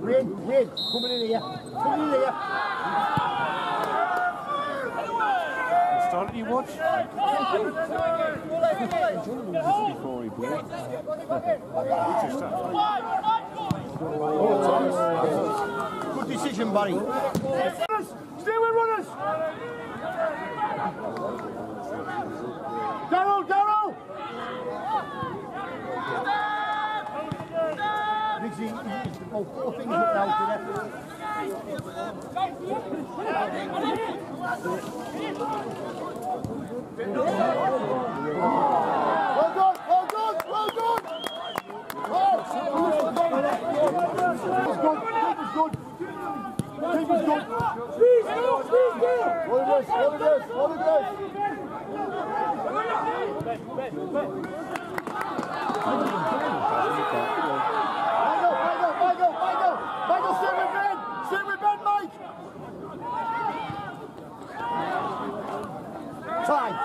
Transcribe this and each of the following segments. Red, coming in here. Started you watch? Before he blew it. Good decision, buddy. Stay with runners! Darryl! Four things Well done. Time. Good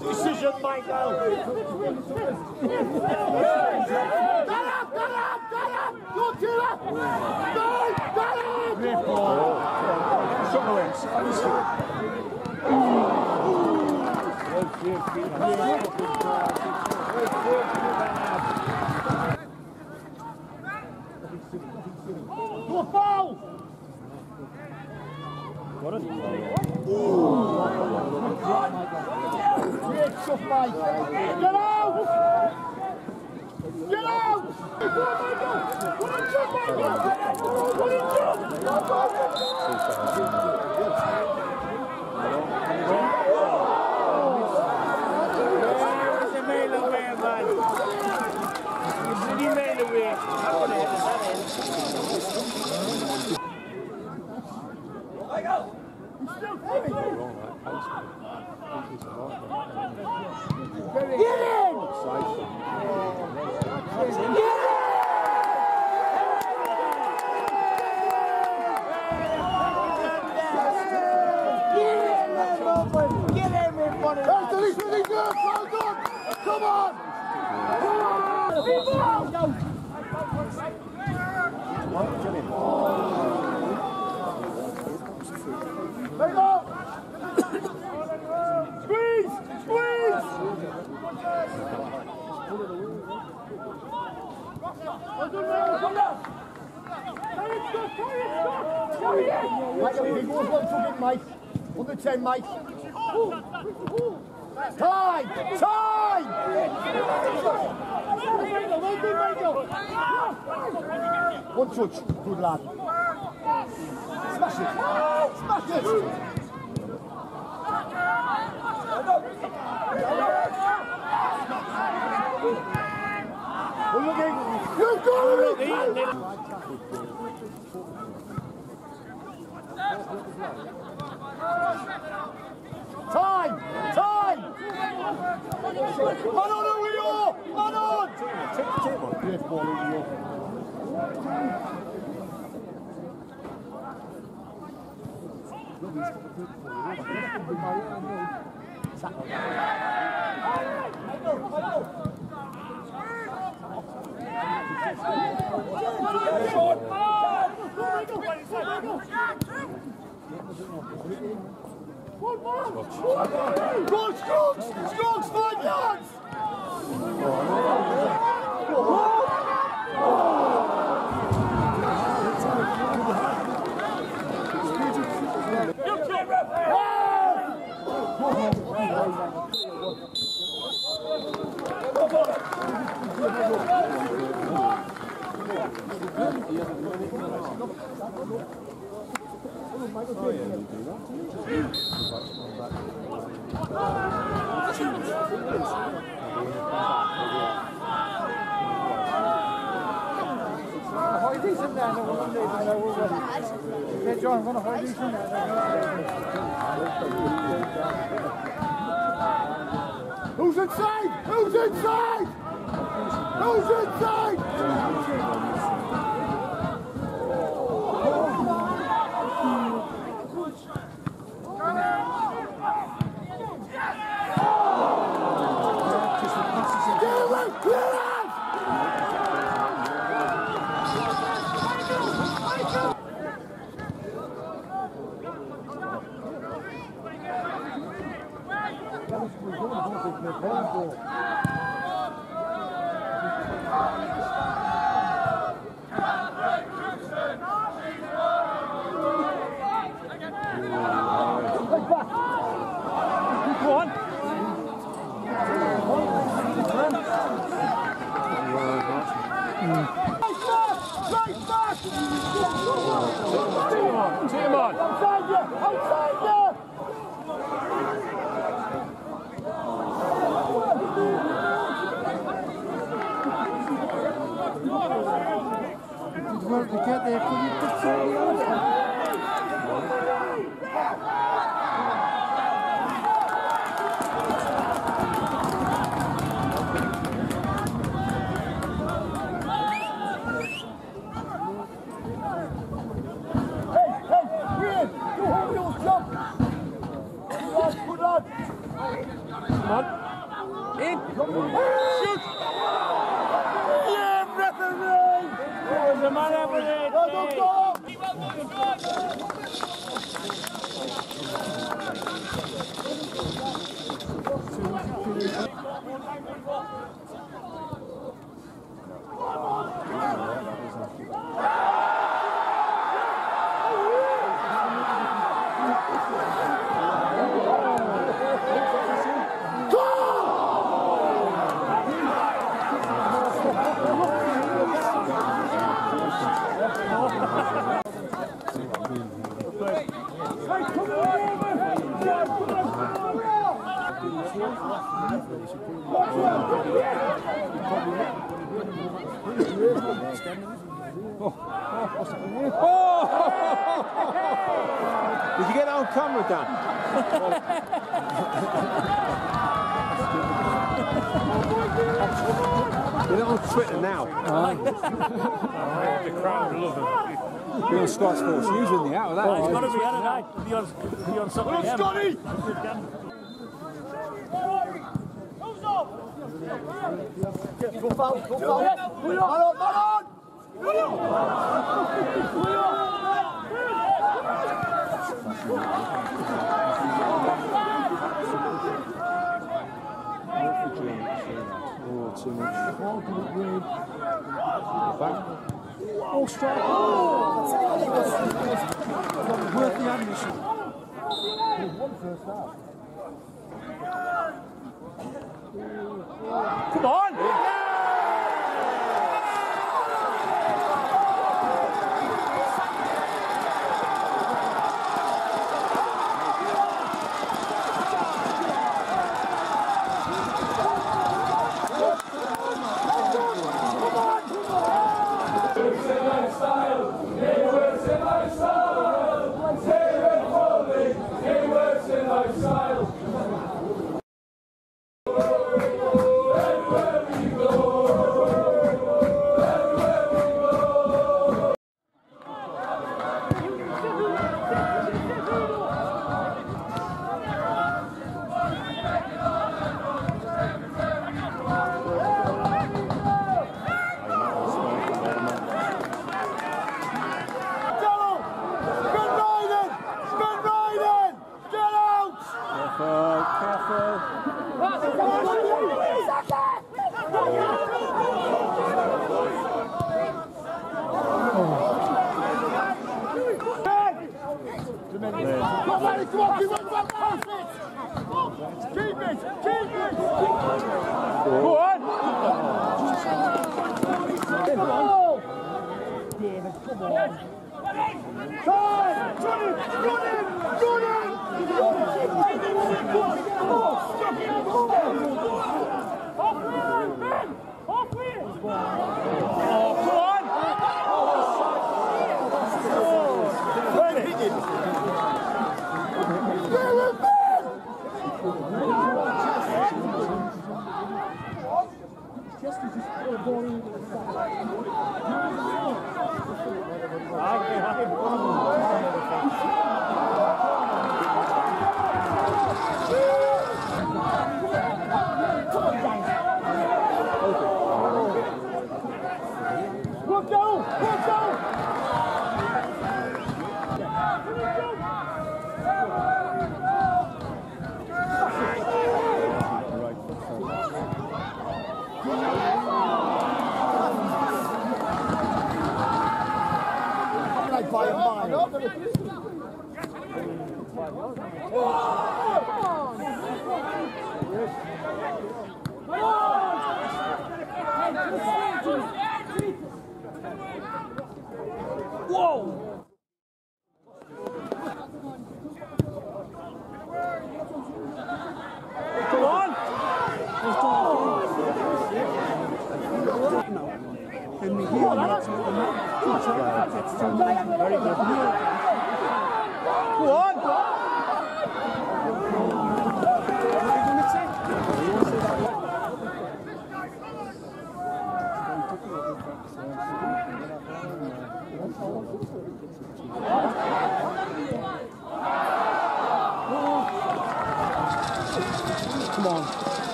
decision, Michael. Get up! Go to that! Mike. Time! One touch, good lad. Smash it! You're going! Time! Man on, who we are! Man on! Great ball in the open. Scroggs, 5 yards! Who's inside? Who's inside? Who's inside? Did you get on camera, Dan? You're not on Twitter now. The crowd love him. Real Scots Force, he was in the out of that. He's got to be on something. Come on, Scotty! Go foul, go foul. Man on, man on! Oh, too much. Oh, strike. Oh, worth the ammunition. Come on! Yeah. Everywhere we Go on! David, come on!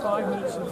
Time!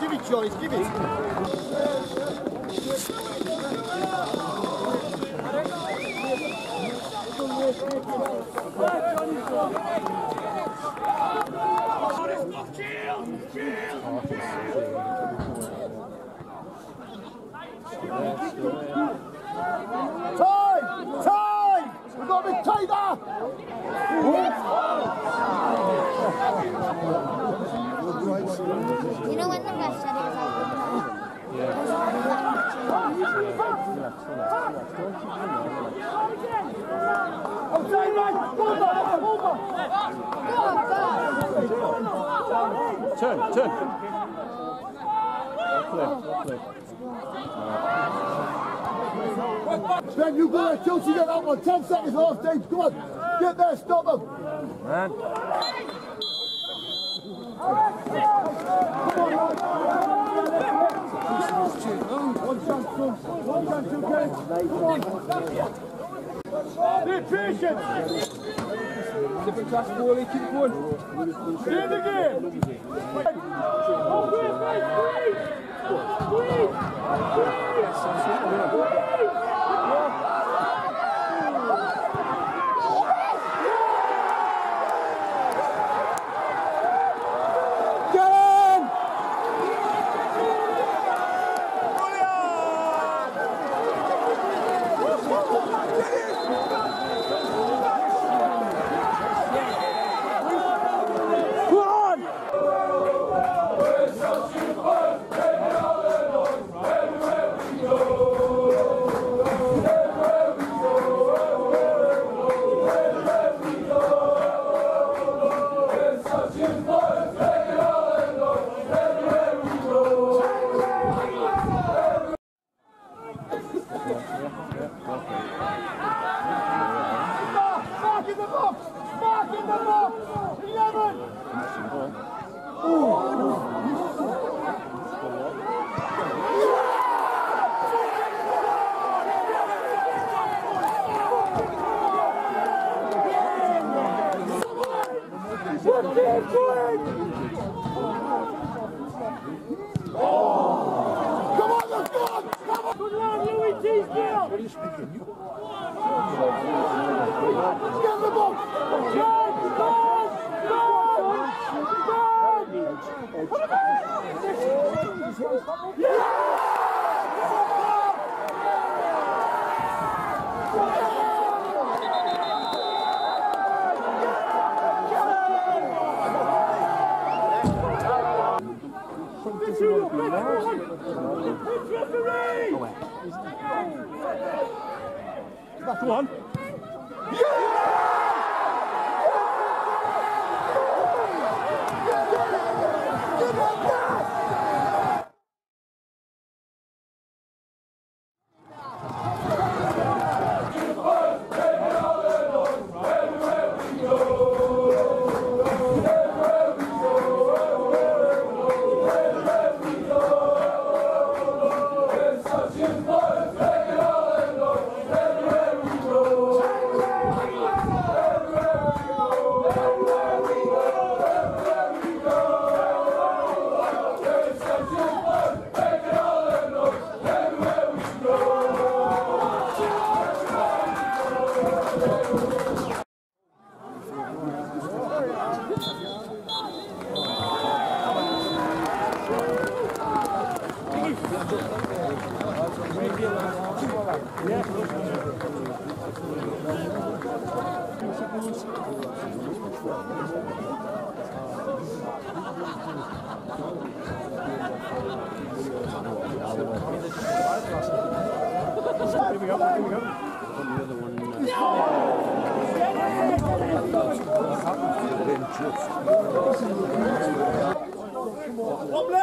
Give it, Joyce, give it. Time! Time! We've got to tie that! You know when the ref said it was Turn. Ben, you go there till she get that one. 10 seconds off stage. Come on. Get there, stop them. Man. That's one. Love it.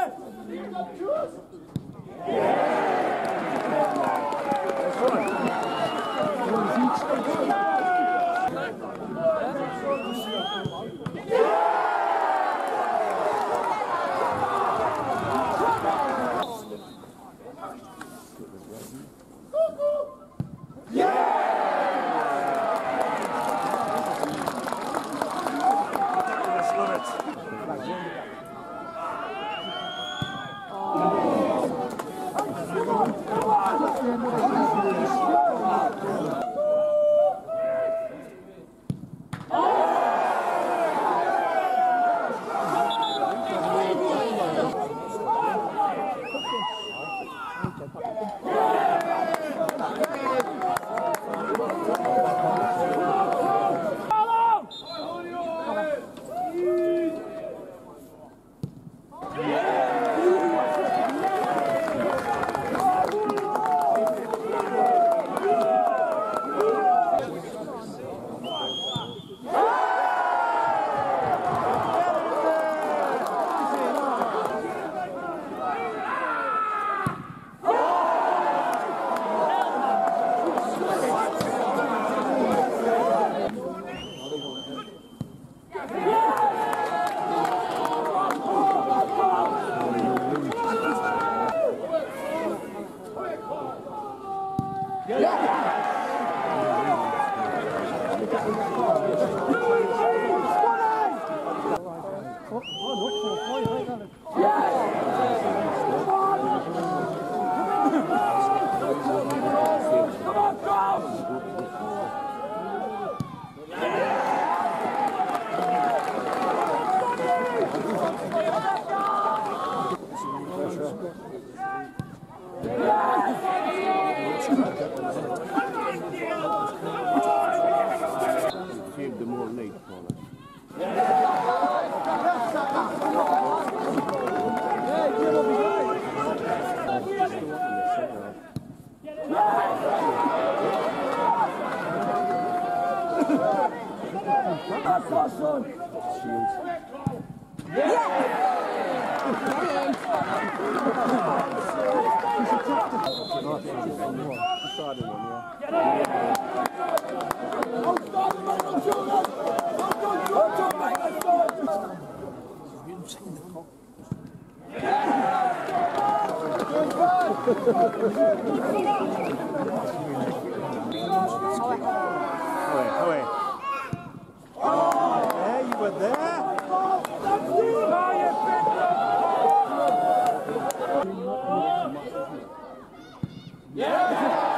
Yeah!